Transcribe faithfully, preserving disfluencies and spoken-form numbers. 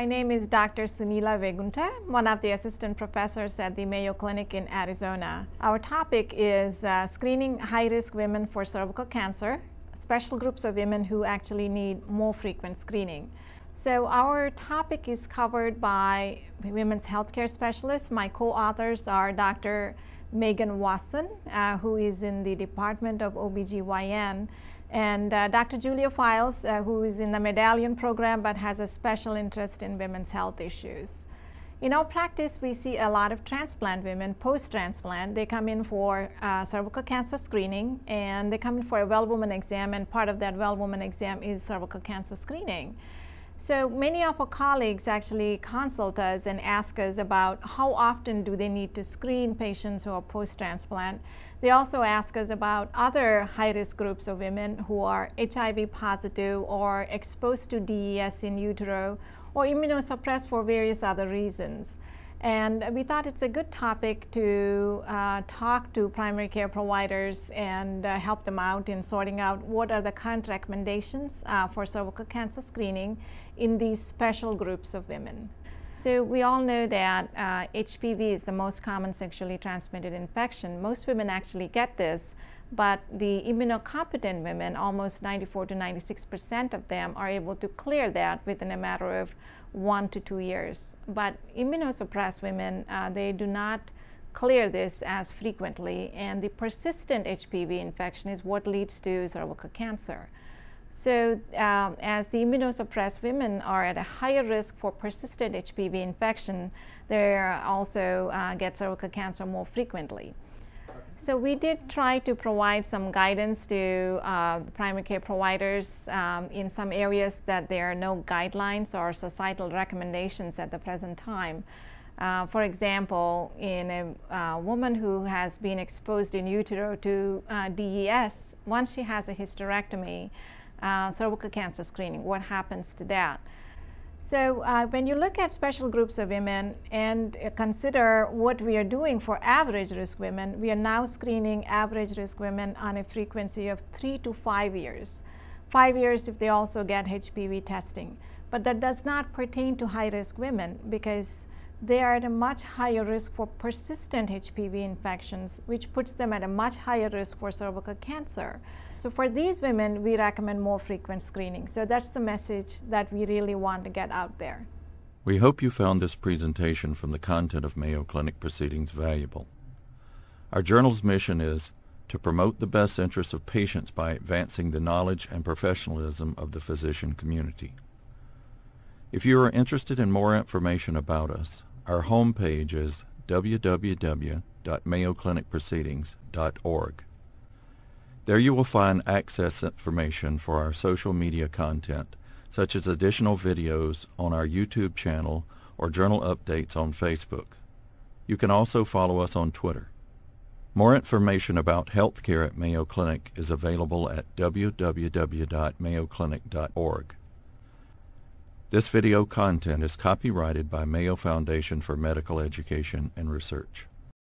My name is Doctor Suneela Vegunta, one of the assistant professors at the Mayo Clinic in Arizona. Our topic is uh, screening high-risk women for cervical cancer, special groups of women who actually need more frequent screening. So our topic is covered by women's healthcare specialists. My co-authors are Doctor Megan Wasson, uh, who is in the Department of O B G Y N, and uh, Doctor Julia Files, uh, who is in the Medallion program but has a special interest in women's health issues. In our practice, we see a lot of transplant women post-transplant. They come in for uh, cervical cancer screening, and they come in for a well woman exam, and part of that well woman exam is cervical cancer screening. So many of our colleagues actually consult us and ask us about how often do they need to screen patients who are post-transplant. They also ask us about other high-risk groups of women who are H I V positive or exposed to D E S in utero or immunosuppressed for various other reasons. And we thought it's a good topic to uh, talk to primary care providers and uh, help them out in sorting out what are the current recommendations uh, for cervical cancer screening in these special groups of women. So we all know that uh, H P V is the most common sexually transmitted infection. Most women actually get this, but the immunocompetent women, almost ninety-four to ninety-six percent of them, are able to clear that within a matter of one to two years. But immunosuppressed women, uh, they do not clear this as frequently, and the persistent H P V infection is what leads to cervical cancer. So um, as the immunosuppressed women are at a higher risk for persistent H P V infection, they also uh, get cervical cancer more frequently. So we did try to provide some guidance to uh, primary care providers um, in some areas that there are no guidelines or societal recommendations at the present time. Uh, for example, in a uh, woman who has been exposed in utero to uh, D E S, once she has a hysterectomy, uh, cervical cancer screening, what happens to that? So uh, when you look at special groups of women and uh, consider what we are doing for average risk women, we are now screening average risk women on a frequency of three to five years. Five years if they also get H P V testing. But that does not pertain to high risk women because they are at a much higher risk for persistent H P V infections, which puts them at a much higher risk for cervical cancer. So for these women, we recommend more frequent screening. So that's the message that we really want to get out there. We hope you found this presentation from the content of Mayo Clinic proceedings valuable. Our journal's mission is to promote the best interests of patients by advancing the knowledge and professionalism of the physician community. If you are interested in more information about us, our homepage is w w w dot mayo clinic proceedings dot org. There you will find access information for our social media content, such as additional videos on our YouTube channel or journal updates on Facebook. You can also follow us on Twitter. More information about healthcare at Mayo Clinic is available at w w w dot mayo clinic dot org. This video content is copyrighted by Mayo Foundation for Medical Education and Research.